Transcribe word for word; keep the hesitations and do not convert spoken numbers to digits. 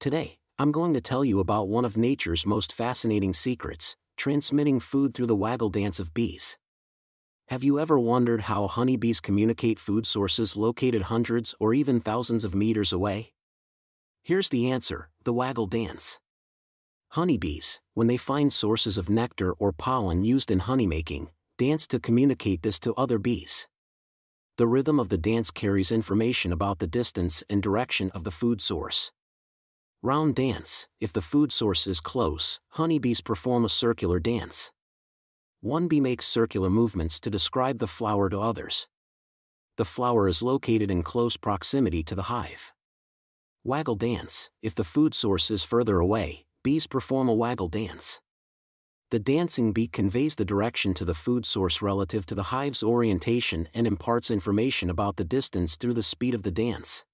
Today, I'm going to tell you about one of nature's most fascinating secrets, transmitting food through the waggle dance of bees. Have you ever wondered how honeybees communicate food sources located hundreds or even thousands of meters away? Here's the answer: the waggle dance. Honeybees, when they find sources of nectar or pollen used in honeymaking, dance to communicate this to other bees. The rhythm of the dance carries information about the distance and direction of the food source. Round dance: if the food source is close, honeybees perform a circular dance. One bee makes circular movements to describe the flower to others. The flower is located in close proximity to the hive. Waggle dance: if the food source is further away, bees perform a waggle dance. The dancing bee conveys the direction to the food source relative to the hive's orientation and imparts information about the distance through the speed of the dance.